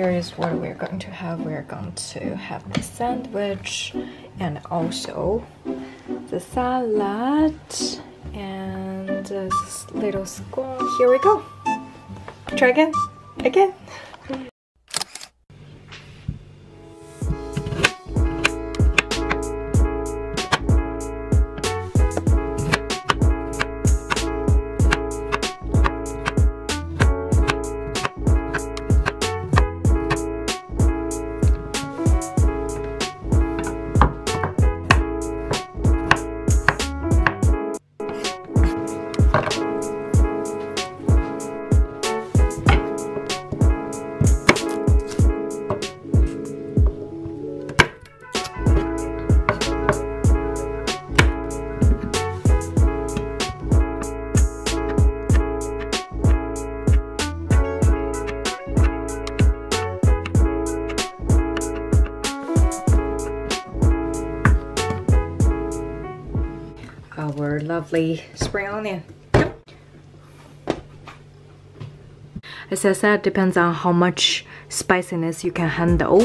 Here is what we're going to have. We're going to have the sandwich and also the salad and this little scone. Here we go. Try again. Again. Our lovely spring onion. As I said, depends on how much spiciness you can handle.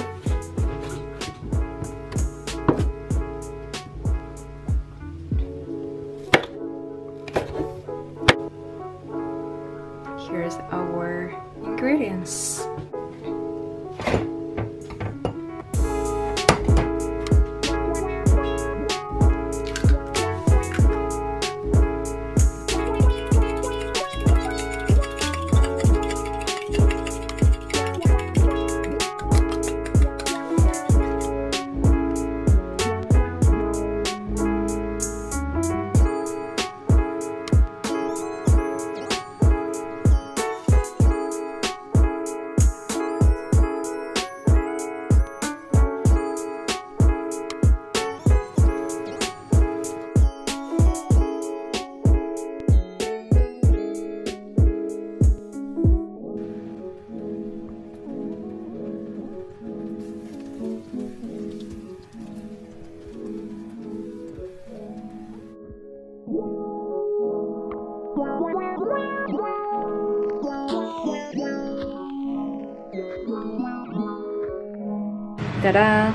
Here's our ingredients. Ta-da!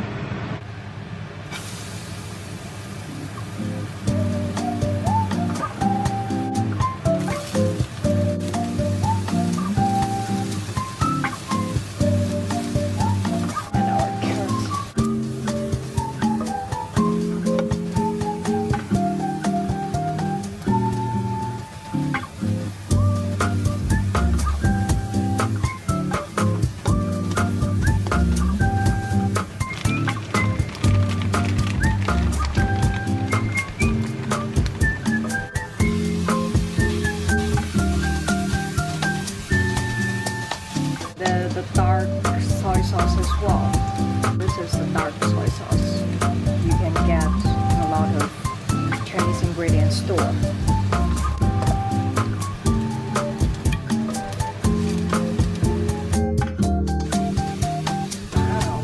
Dark soy sauce as well. This is the dark soy sauce. You can get a lot of Chinese ingredients store. Wow.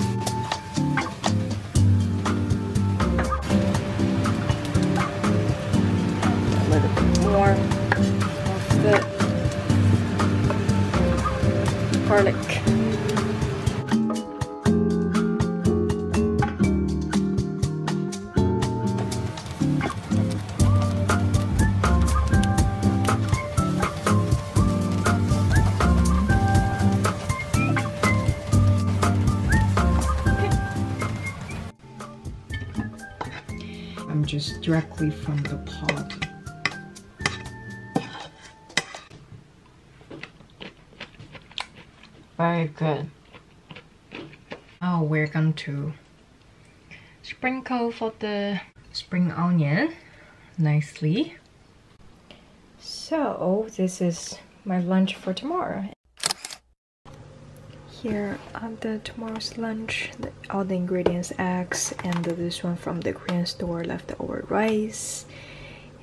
A little bit more of the garlic. Just directly from the pot. Very good. Now we're going to sprinkle for the spring onion nicely. So this is my lunch for tomorrow. Here on the tomorrow's lunch, all the ingredients, eggs, and this one from the Korean store, leftover rice.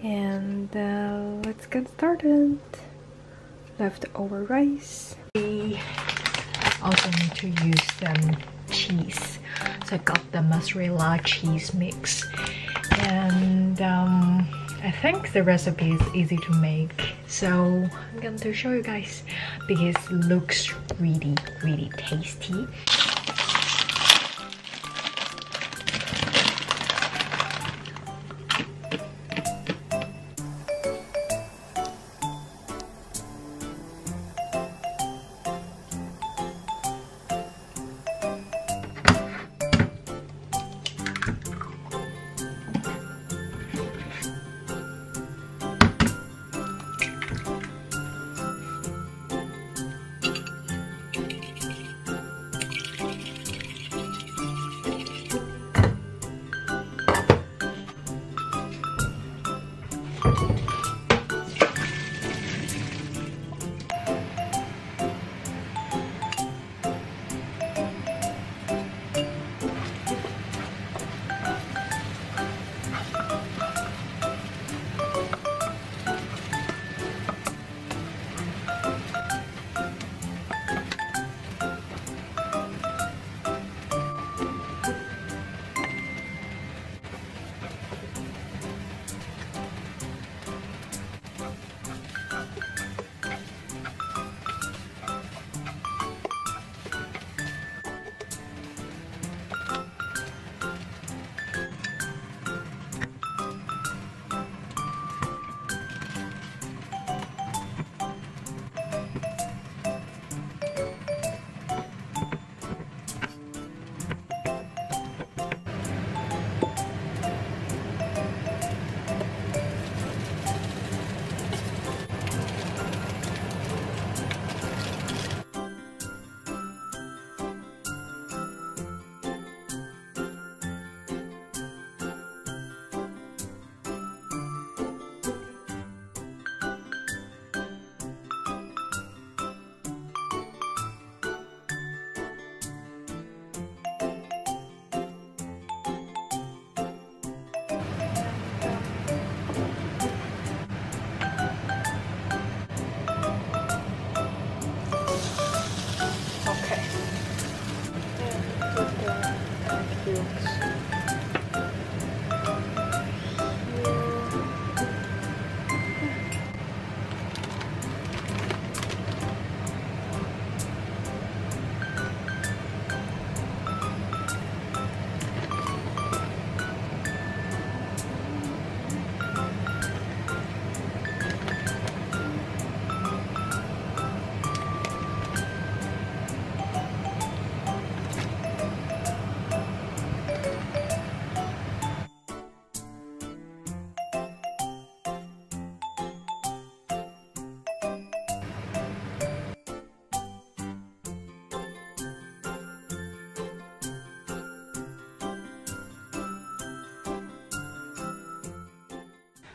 And let's get started. Leftover rice. We also need to use some cheese. So I got the mozzarella cheese mix. And I think the recipe is easy to make, so I'm going to show you guys because it looks really, really tasty.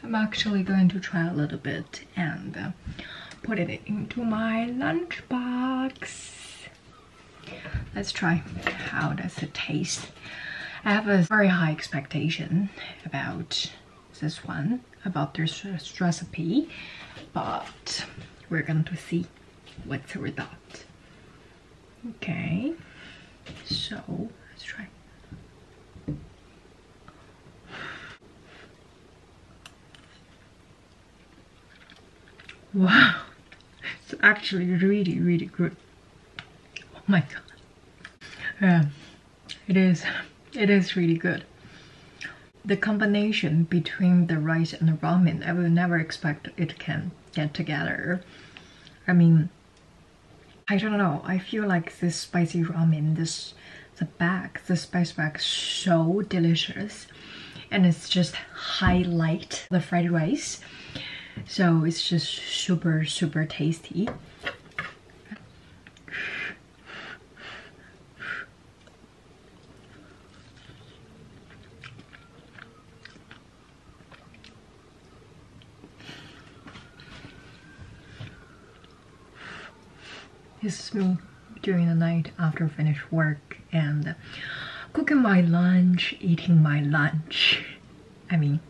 I'm actually going to try a little bit and put it into my lunchbox. Let's try. How does it taste? I have a very high expectation about this one, about this recipe, but we're going to see what's the result. Okay, so let's try. Wow, it's actually really, really good. Oh my god. It is really good. The combination between the rice and the ramen, I would never expect it can get together. I mean, I don't know, I feel like this spicy ramen, the spice bag is so delicious, and it's just highlight the fried rice. So it's just super, super tasty. This is me during the night after finish work and cooking my lunch, eating my lunch. I mean,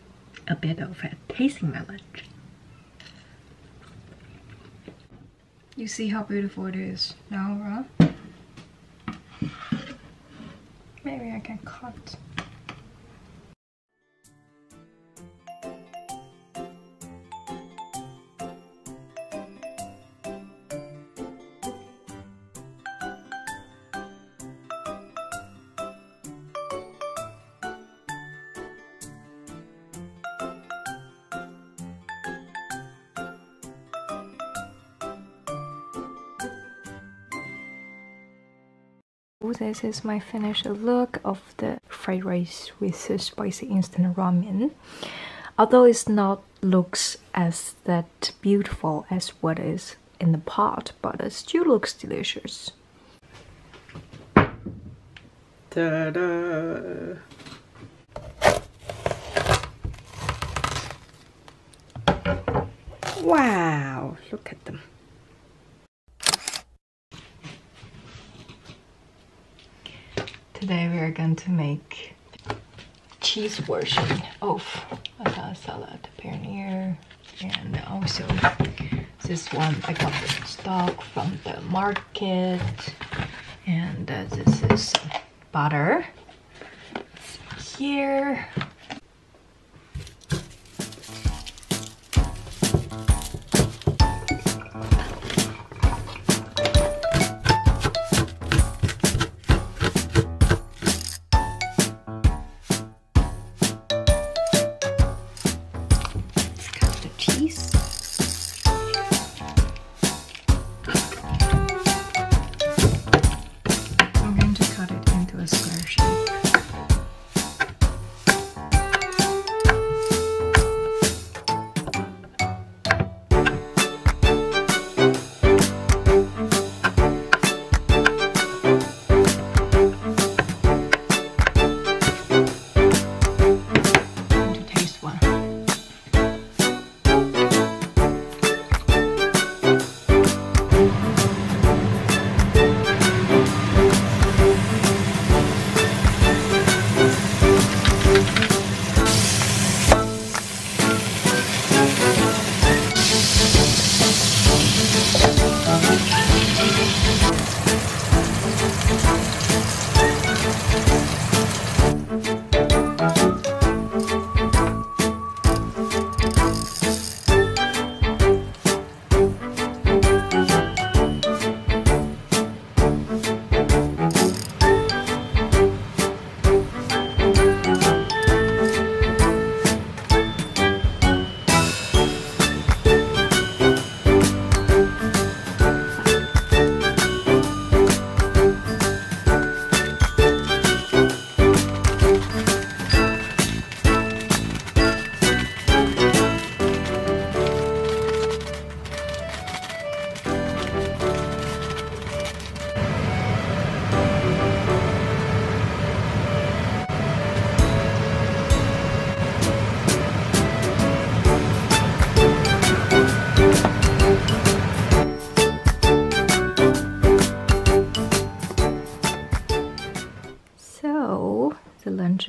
a bit of it, tasting my lunch. You see how beautiful it is now, huh? Maybe I can cut. This is my finished look of the fried rice with the spicy instant ramen. Although it's not looks as that beautiful as what is in the pot, but it still looks delicious. Ta-da! Wow! Look at them. Today we are going to make cheese version of a salad paneer, and also this one I got the stock from the market, and this is butter here. I'm going to cut it into a square shape.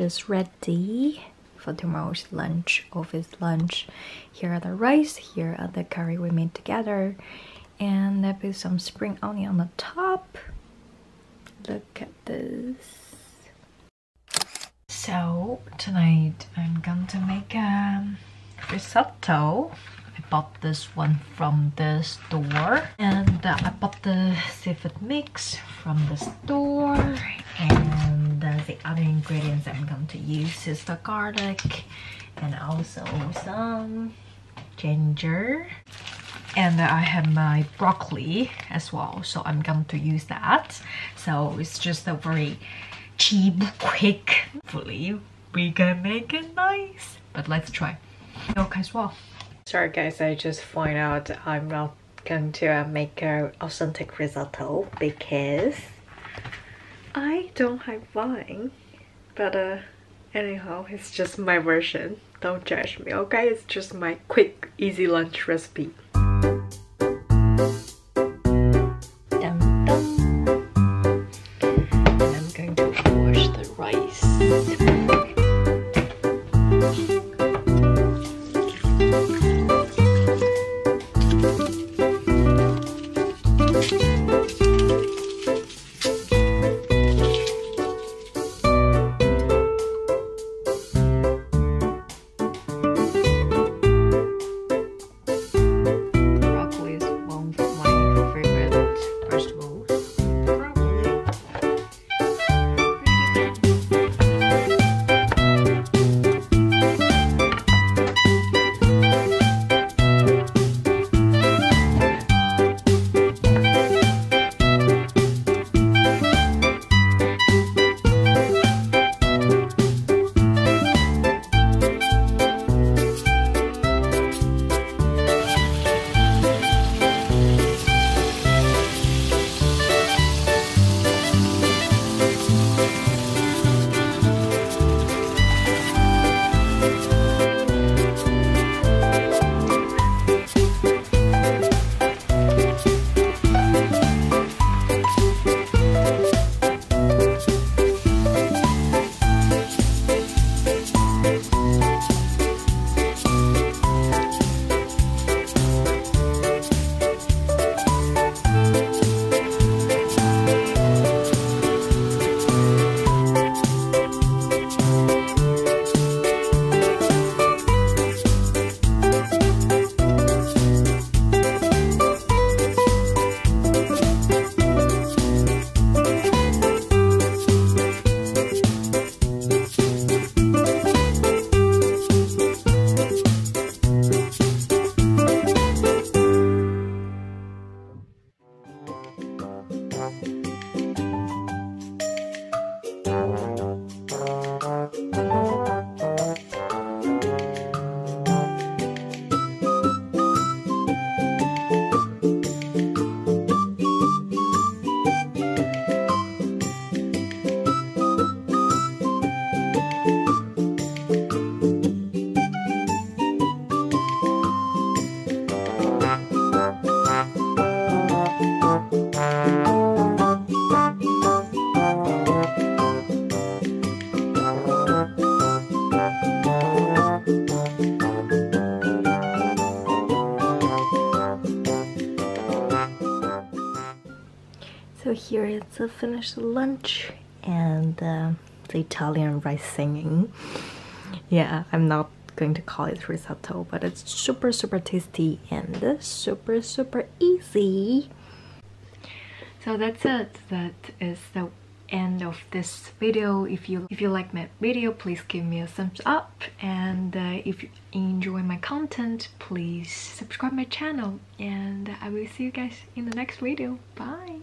is ready for tomorrow's lunch, office lunch. Here are the rice, here are the curry we made together, and there is some spring onion on the top. Look at this. So tonight I'm going to make a risotto. I bought this one from the store, and I bought the seafood mix from the store, and the other ingredients I'm going to use is the garlic and also some ginger, and I have my broccoli as well, so I'm going to use that. So it's just a very cheap, quick. Hopefully we can make it nice, but let's try. Okay, as well. Sorry guys, I just found out I'm not going to make an authentic risotto because I don't have wine. But anyhow, it's just my version. Don't judge me, okay? It's just my quick, easy lunch recipe. So here is the finished lunch and the Italian rice singing. Yeah, I'm not going to call it risotto, but it's super, super tasty and super, super easy. So that's it. That is the end of this video. If you like my video, please give me a thumbs up, and if you enjoy my content, please subscribe my channel, and I will see you guys in the next video. Bye.